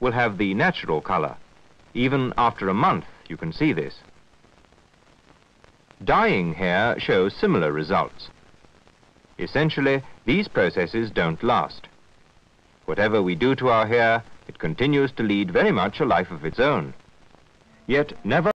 will have the natural color. Even after a month, you can see this. Dyeing hair shows similar results. Essentially, these processes don't last. Whatever we do to our hair, it continues to lead very much a life of its own. Yet never